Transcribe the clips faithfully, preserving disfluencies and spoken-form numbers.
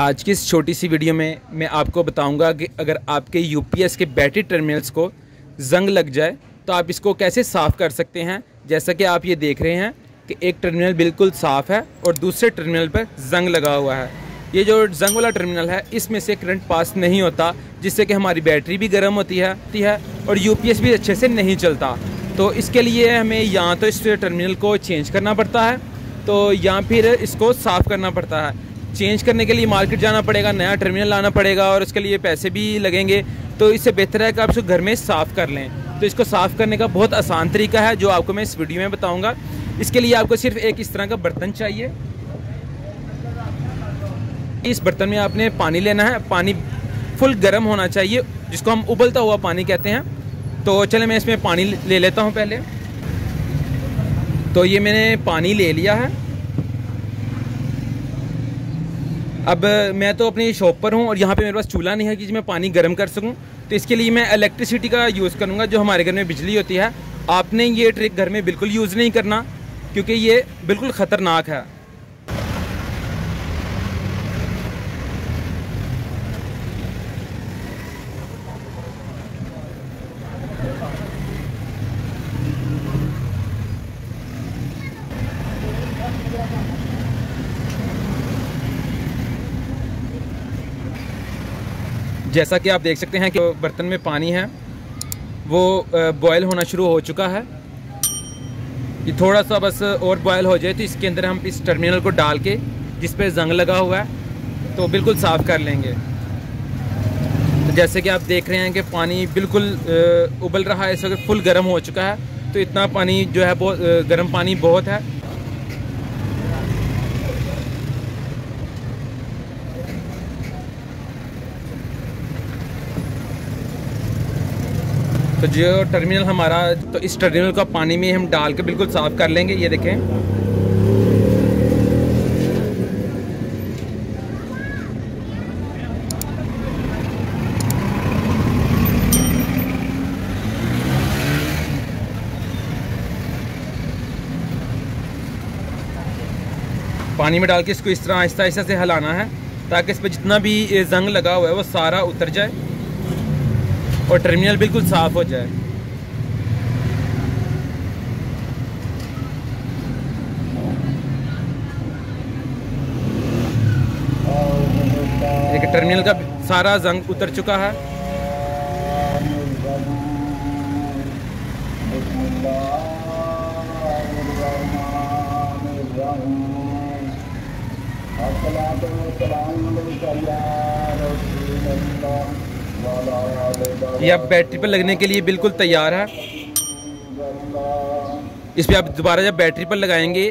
आज की इस छोटी सी वीडियो में मैं आपको बताऊंगा कि अगर आपके यूपीएस के बैटरी टर्मिनल्स को जंग लग जाए तो आप इसको कैसे साफ़ कर सकते हैं। जैसा कि आप ये देख रहे हैं कि एक टर्मिनल बिल्कुल साफ़ है और दूसरे टर्मिनल पर जंग लगा हुआ है। ये जो जंग वाला टर्मिनल है इसमें से करंट पास नहीं होता, जिससे कि हमारी बैटरी भी गर्म होती है है और यूपीएस भी अच्छे से नहीं चलता। तो इसके लिए हमें या तो इस टर्मिनल को चेंज करना पड़ता है तो या फिर इसको साफ़ करना पड़ता है। चेंज करने के लिए मार्केट जाना पड़ेगा, नया टर्मिनल लाना पड़ेगा और उसके लिए पैसे भी लगेंगे। तो इससे बेहतर है कि आप इसको घर में साफ़ कर लें। तो इसको साफ़ करने का बहुत आसान तरीका है जो आपको मैं इस वीडियो में बताऊँगा। इसके लिए आपको सिर्फ एक इस तरह का बर्तन चाहिए। इस बर्तन में आपने पानी लेना है, पानी फुल गर्म होना चाहिए जिसको हम उबलता हुआ पानी कहते हैं। तो चले मैं इसमें पानी ले लेता हूं पहले। तो ये मैंने पानी ले लिया है। अब मैं तो अपनी शॉप पर हूं और यहाँ पे मेरे पास चूल्हा नहीं है कि मैं पानी गर्म कर सकूं। तो इसके लिए मैं इलेक्ट्रिसिटी का यूज़ करूँगा जो हमारे घर में बिजली होती है। आपने ये ट्रिक घर में बिल्कुल यूज़ नहीं करना क्योंकि ये बिल्कुल ख़तरनाक है। जैसा कि आप देख सकते हैं कि बर्तन में पानी है वो बॉयल होना शुरू हो चुका है। ये थोड़ा सा बस और बॉयल हो जाए तो इसके अंदर हम इस टर्मिनल को डाल के जिस पे जंग लगा हुआ है तो बिल्कुल साफ़ कर लेंगे। तो जैसे कि आप देख रहे हैं कि पानी बिल्कुल उबल रहा है, इस वक्त फुल गर्म हो चुका है। तो इतना पानी जो है बहुत गर्म पानी बहुत है। तो जो टर्मिनल हमारा, तो इस टर्मिनल का पानी में हम डाल के बिल्कुल साफ़ कर लेंगे। ये देखें पानी में डाल के इसको इस तरह आहिस्ता आहिस्ता से हिलाना है ताकि इस पर जितना भी जंग लगा हुआ है वो सारा उतर जाए और टर्मिनल बिल्कुल साफ़ हो जाए। एक टर्मिनल का सारा जंग उतर चुका है। यह बैटरी पर लगने के लिए बिल्कुल तैयार है। इस पर आप दोबारा जब बैटरी पर लगाएंगे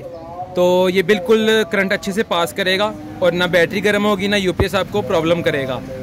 तो ये बिल्कुल करंट अच्छे से पास करेगा और ना बैटरी गर्म होगी ना यूपीएस आपको प्रॉब्लम करेगा।